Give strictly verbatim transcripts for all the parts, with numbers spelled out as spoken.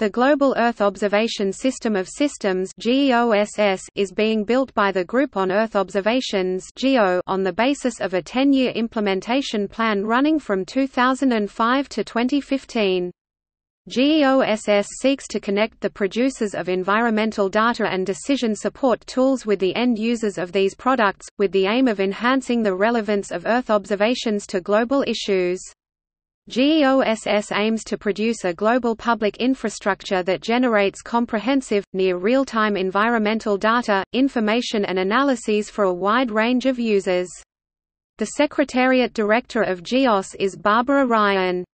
The Global Earth Observation System of Systems (GEOSS) is being built by the Group on Earth Observations (GEO) on the basis of a ten-year implementation plan running from two thousand five to twenty fifteen. GEOSS seeks to connect the producers of environmental data and decision support tools with the end users of these products, with the aim of enhancing the relevance of Earth observations to global issues. GEOSS aims to produce a global public infrastructure that generates comprehensive, near real-time environmental data, information and analyses for a wide range of users. The Secretariat Director of GEOSS is Barbara Ryan.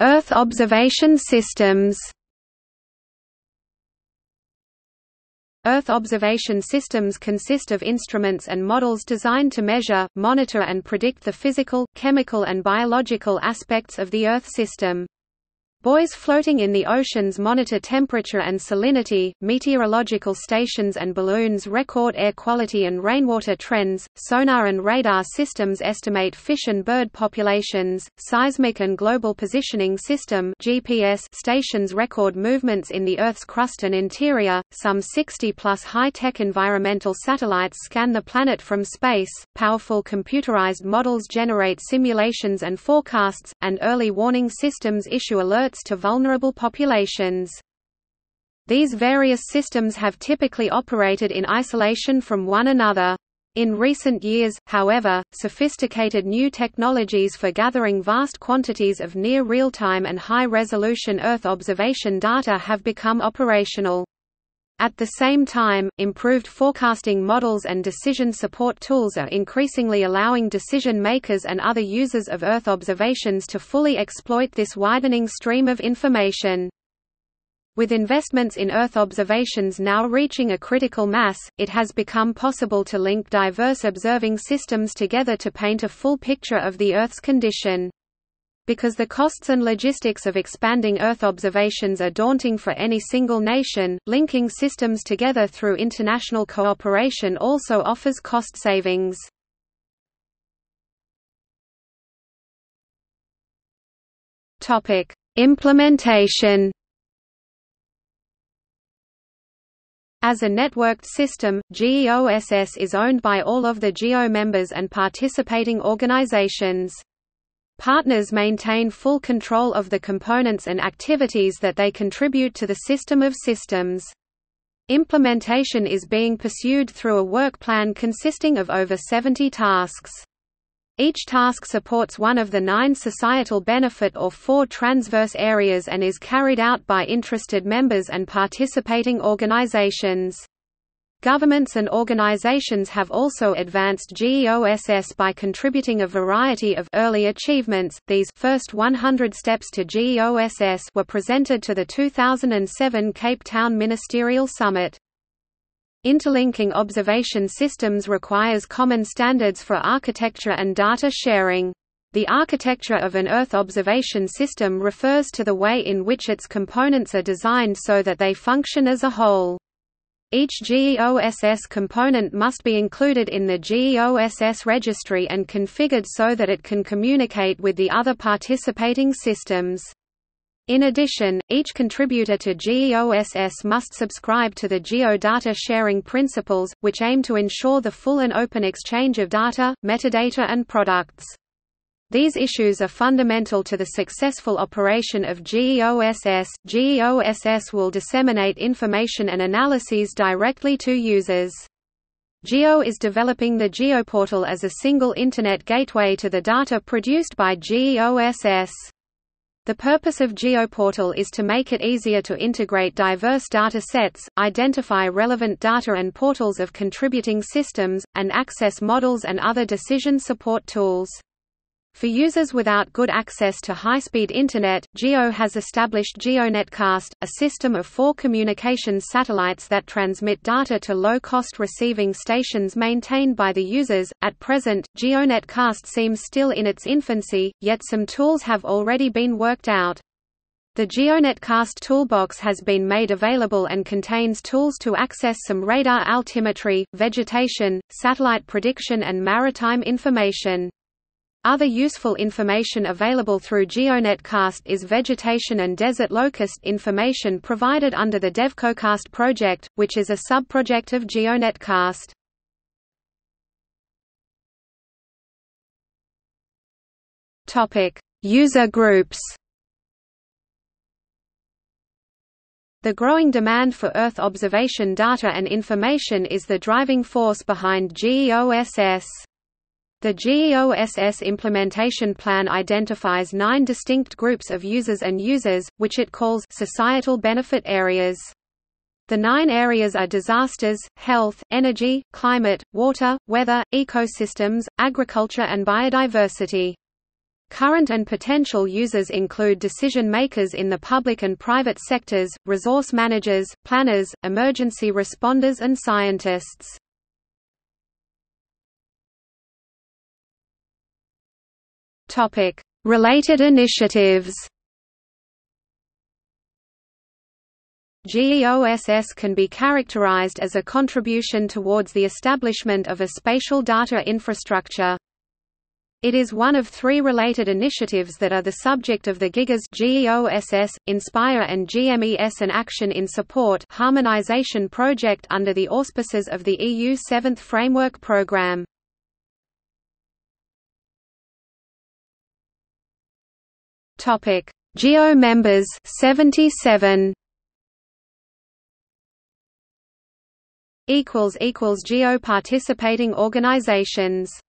Earth observation systems. Earth observation systems consist of instruments and models designed to measure, monitor and predict the physical, chemical and biological aspects of the Earth system. Buoys floating in the oceans monitor temperature and salinity, meteorological stations and balloons record air quality and rainwater trends, sonar and radar systems estimate fish and bird populations, seismic and global positioning system (G P S) stations record movements in the Earth's crust and interior, some sixty plus high-tech environmental satellites scan the planet from space, powerful computerized models generate simulations and forecasts, and early warning systems issue alerts to vulnerable populations. These various systems have typically operated in isolation from one another. In recent years, however, sophisticated new technologies for gathering vast quantities of near real-time and high-resolution Earth observation data have become operational. At the same time, improved forecasting models and decision support tools are increasingly allowing decision makers and other users of Earth observations to fully exploit this widening stream of information. With investments in Earth observations now reaching a critical mass, it has become possible to link diverse observing systems together to paint a full picture of the Earth's condition. Because the costs and logistics of expanding Earth observations are daunting for any single nation, linking systems together through international cooperation also offers cost savings. Topic: Implementation. As a networked system, GEOSS is owned by all of the GEO members and participating organizations. Partners maintain full control of the components and activities that they contribute to the system of systems. Implementation is being pursued through a work plan consisting of over seventy tasks. Each task supports one of the nine societal benefit or four transverse areas and is carried out by interested members and participating organizations. Governments and organizations have also advanced GEOSS by contributing a variety of early achievements. These first one hundred steps to GEOSS were presented to the two thousand seven Cape Town Ministerial Summit. Interlinking observation systems requires common standards for architecture and data sharing. The architecture of an Earth observation system refers to the way in which its components are designed so that they function as a whole. Each GEOSS component must be included in the GEOSS registry and configured so that it can communicate with the other participating systems. In addition, each contributor to GEOSS must subscribe to the GEO data sharing principles, which aim to ensure the full and open exchange of data, metadata and products. These issues are fundamental to the successful operation of GEOSS. GEOSS will disseminate information and analyses directly to users. GEO is developing the Geoportal as a single Internet gateway to the data produced by GEOSS. The purpose of Geoportal is to make it easier to integrate diverse data sets, identify relevant data and portals of contributing systems, and access models and other decision support tools. For users without good access to high-speed Internet, GEO has established GeoNetcast, a system of four communications satellites that transmit data to low-cost receiving stations maintained by the users. At present, GeoNetcast seems still in its infancy, yet some tools have already been worked out. The GeoNetcast toolbox has been made available and contains tools to access some radar altimetry, vegetation, satellite prediction and maritime information. Other useful information available through GeoNetcast is vegetation and desert locust information provided under the DevcoCast project, which is a subproject of GeoNetcast. Topic: User groups. The growing demand for Earth observation data and information is the driving force behind GEOSS. The GEOSS implementation plan identifies nine distinct groups of users and users, which it calls societal benefit areas. The nine areas are disasters, health, energy, climate, water, weather, ecosystems, agriculture and biodiversity. Current and potential users include decision makers in the public and private sectors, resource managers, planners, emergency responders and scientists. Topic: Related initiatives. GEOSS can be characterized as a contribution towards the establishment of a spatial data infrastructure. It is one of three related initiatives that are the subject of the GIGAS (GEOSS, INSPIRE and G M E S) and Action in Support harmonization project under the auspices of the E U seventh Framework Programme. Topic: GEO members seventy-seven. Equals equals GEO participating organizations.